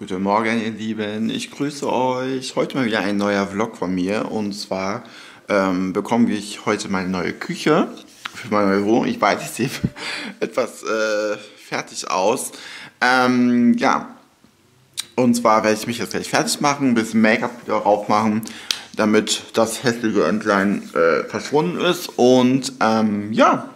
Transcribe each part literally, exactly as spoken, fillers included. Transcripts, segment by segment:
Guten Morgen, ihr Lieben, ich grüße euch. Heute mal wieder ein neuer Vlog von mir, und zwar ähm, bekomme ich heute meine neue Küche für meine neue Wohnung. Ich weiß, ich sehe etwas äh, fertig aus. Ähm, ja, und zwar werde ich mich jetzt gleich fertig machen, ein bisschen Make-up wieder drauf machen, damit das hässliche Entlein äh, verschwunden ist. Und ähm, ja,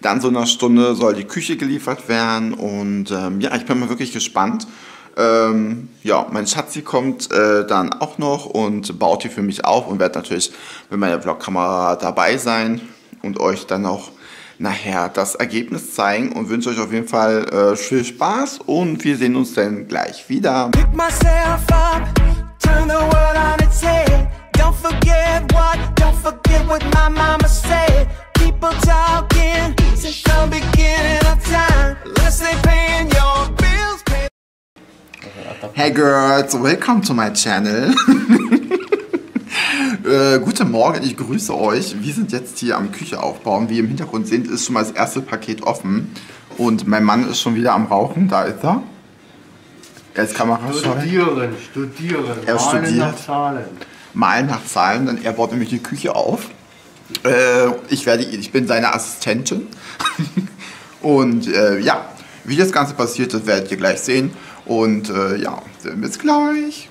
dann so in einer Stunde soll die Küche geliefert werden, und ähm, ja, ich bin mal wirklich gespannt. Ähm, ja, mein Schatzi kommt äh, dann auch noch und baut die für mich auf, und werde natürlich mit meiner Vlogkamera dabei sein und euch dann auch nachher das Ergebnis zeigen, und wünsche euch auf jeden Fall äh, viel Spaß, und wir sehen uns dann gleich wieder. Hey girls, welcome to my channel. äh, guten Morgen, ich grüße euch. Wir sind jetzt hier am Küche aufbauen. Wie ihr im Hintergrund seht, ist schon mal das erste Paket offen. Und mein Mann ist schon wieder am Rauchen. Da ist er. Er ist Kamerascheu. Studieren, studieren. Er studiert. Malen nach Zahlen. Malen nach Zahlen, denn er baut nämlich die Küche auf. Äh, ich, werde, ich bin seine Assistentin. Und äh, ja, wie das Ganze passiert ist, werdet ihr gleich sehen. Und äh, ja, bis gleich.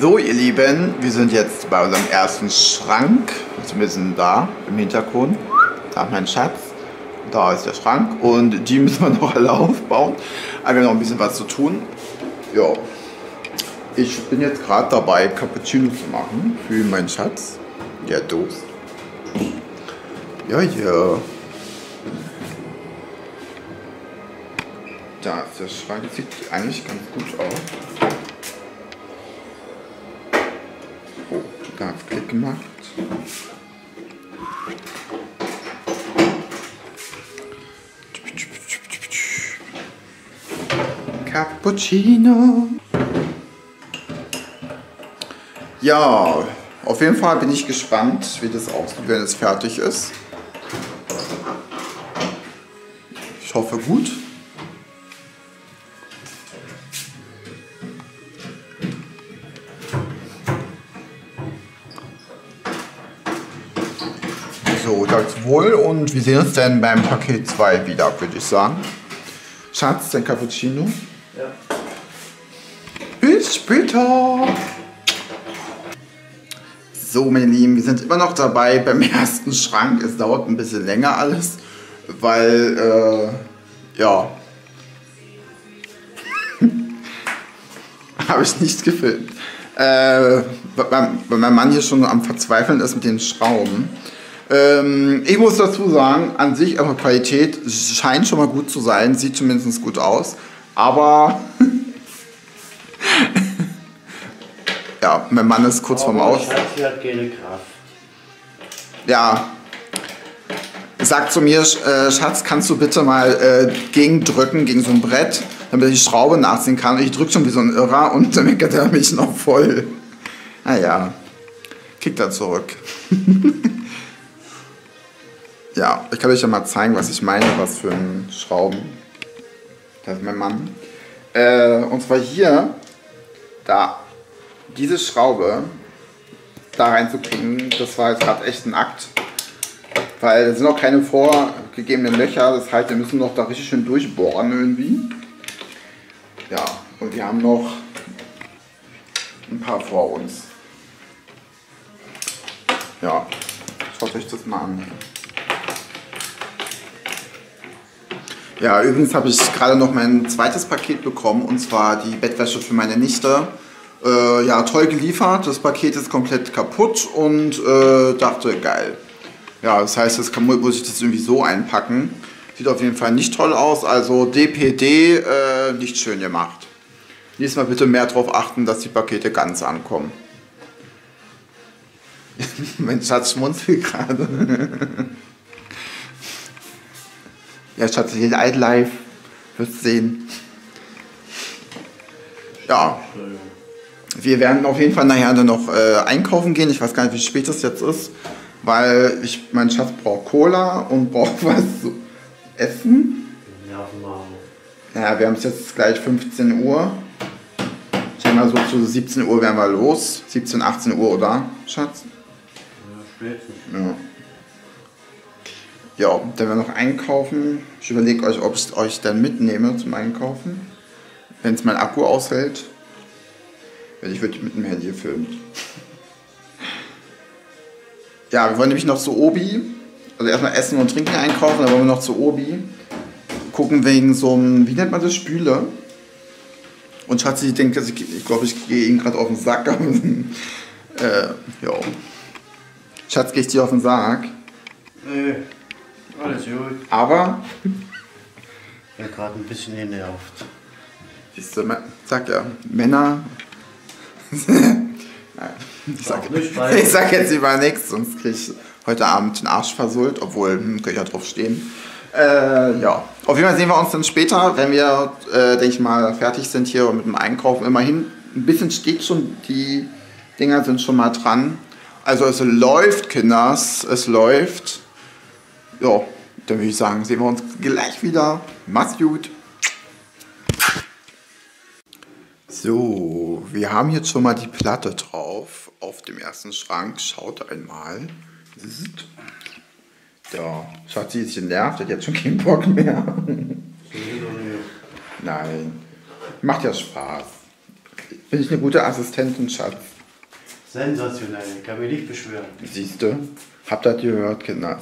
So, ihr Lieben, wir sind jetzt bei unserem ersten Schrank, zumindest da im Hintergrund, da ist mein Schatz, da ist der Schrank, und die müssen wir noch alle aufbauen, aber wir haben noch ein bisschen was zu tun. Ja, ich bin jetzt gerade dabei, Cappuccino zu machen für meinen Schatz, der Durst. Ja, ja. Da ist der Schrank, sieht eigentlich ganz gut aus. Da hat Klick gemacht. Cappuccino. Ja, auf jeden Fall bin ich gespannt, wie das aussieht, wenn es fertig ist. Ich hoffe gut. So, sag's wohl, und wir sehen uns dann beim Paket zwei wieder, würde ich sagen. Schatz, dein Cappuccino. Ja. Bis später. So, meine Lieben, wir sind immer noch dabei beim ersten Schrank. Es dauert ein bisschen länger alles, weil, äh, ja. Habe ich nicht gefilmt. Äh, weil mein Mann hier schon am Verzweifeln ist mit den Schrauben. Ich muss dazu sagen, an sich aber Qualität scheint schon mal gut zu sein, sieht zumindest gut aus, aber ja, mein Mann ist kurz vorm Aus. Sie hat keine Kraft. Ja, sagt zu mir, äh, Schatz, kannst du bitte mal äh, gegendrücken, gegen so ein Brett, damit ich die Schraube nachziehen kann. Und ich drücke schon wie so ein Irrer, und dann meckert er mich noch voll. Naja, kickt er zurück. Ja, ich kann euch ja mal zeigen, was ich meine, was für ein Schrauben. Das ist mein Mann. Äh, und zwar hier, da, diese Schraube da reinzukriegen, das war jetzt gerade echt ein Akt. Weil da sind noch keine vorgegebenen Löcher, das heißt, wir müssen noch da richtig schön durchbohren irgendwie. Ja, und wir haben noch ein paar vor uns. Ja, schaut euch das mal an. Ja, übrigens habe ich gerade noch mein zweites Paket bekommen, und zwar die Bettwäsche für meine Nichte. Äh, ja, toll geliefert, das Paket ist komplett kaputt, und äh, dachte, geil. Ja, das heißt, das kann, muss ich das irgendwie so einpacken. Sieht auf jeden Fall nicht toll aus, also D P D, äh, nicht schön gemacht. Nächstes Mal bitte mehr darauf achten, dass die Pakete ganz ankommen. Mein Schatz schmunzelt gerade. Ja, Schatz, hier alt live. Wirst sehen. Ja. Wir werden auf jeden Fall nachher dann noch äh, einkaufen gehen. Ich weiß gar nicht, wie spät es jetzt ist. Weil ich, mein Schatz braucht Cola und braucht was zu essen. Naja, wir haben es jetzt gleich fünfzehn Uhr. Ich denke mal so zu siebzehn Uhr werden wir los. siebzehn, achtzehn Uhr, oder, Schatz? Ja, spätestens. Ja. Ja, dann werden wir noch einkaufen. Ich überlege euch, ob ich euch dann mitnehme zum Einkaufen. Wenn es mein Akku aushält. Ich würde mit dem Handy filmen. Ja, wir wollen nämlich noch zu Obi. Also erstmal Essen und Trinken einkaufen, dann wollen wir noch zu Obi. Gucken wegen so einem, wie nennt man das, Spüle. Und Schatzi denkt, ich glaube, ich, glaub, ich gehe ihm gerade auf den Sack. äh, jo. Schatz, gehe ich dir auf den Sack? Nee, alles gut. Aber? Ich bin gerade ein bisschen genervt. Siehst du, sag ja, Männer. ich, sag, ich sag jetzt über nichts, sonst kriege ich heute Abend den Arsch versohlt, obwohl, hm, könnte ich ja drauf stehen. Äh, ja. Auf jeden Fall sehen wir uns dann später, wenn wir, äh, denke ich mal, fertig sind hier mit dem Einkaufen. Immerhin, ein bisschen steht schon, die Dinger sind schon mal dran. Also es läuft, Kinders, es läuft. Ja, dann würde ich sagen, sehen wir uns gleich wieder. Macht's gut. So, wir haben jetzt schon mal die Platte drauf, auf dem ersten Schrank, schaut einmal. Da, Schatzi ist genervt, hat jetzt schon keinen Bock mehr. Nein, macht ja Spaß. Bin ich eine gute Assistentin, Schatz? Sensationell, kann mich nicht beschweren. Siehst du, habt ihr gehört, Kinder?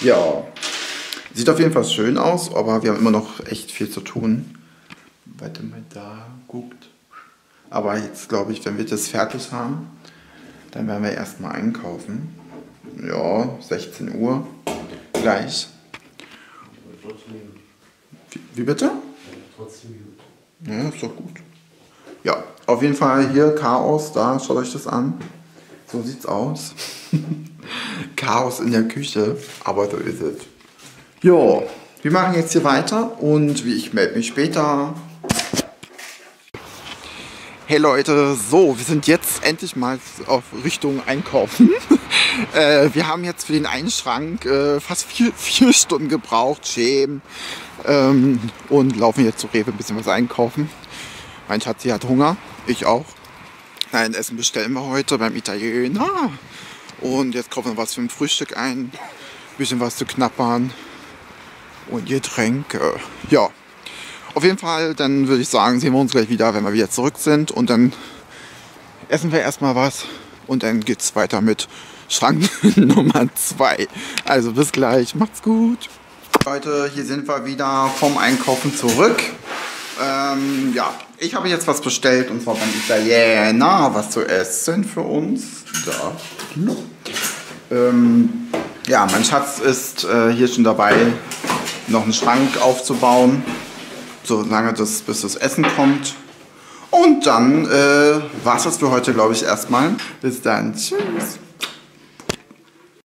Ja, sieht auf jeden Fall schön aus, aber wir haben immer noch echt viel zu tun. Warte mal, da guckt. Aber jetzt glaube ich, wenn wir das fertig haben, dann werden wir erstmal einkaufen. Ja, sechzehn Uhr gleich. Wie, wie bitte? Ja, ist doch gut. Ja, auf jeden Fall hier Chaos, da schaut euch das an. So sieht's aus. Chaos in der Küche, aber so ist es. Jo, wir machen jetzt hier weiter und wie ich melde mich später. Hey Leute, so, wir sind jetzt endlich mal auf Richtung Einkaufen. äh, wir haben jetzt für den einen Schrank äh, fast vier, vier Stunden gebraucht, schämen. Ähm, und laufen jetzt zu Rewe ein bisschen was einkaufen. Mein Schatzi hat Hunger, ich auch. Nein, Essen bestellen wir heute beim Italiener. Und jetzt kaufen wir was für ein Frühstück ein, ein bisschen was zu knappern und Getränke, ja. Auf jeden Fall, dann würde ich sagen, sehen wir uns gleich wieder, wenn wir wieder zurück sind. Und dann essen wir erstmal was und dann geht's weiter mit Schrank Nummer zwei. Also bis gleich, macht's gut. Leute, hier sind wir wieder vom Einkaufen zurück. Ähm, ja, ich habe jetzt was bestellt und zwar beim Italiener, was zu essen für uns. Da. Ähm, ja, mein Schatz ist äh, hier schon dabei, noch einen Schrank aufzubauen. So lange, das, bis das Essen kommt. Und dann äh, war es das für heute, glaube ich, erstmal. Bis dann. Tschüss.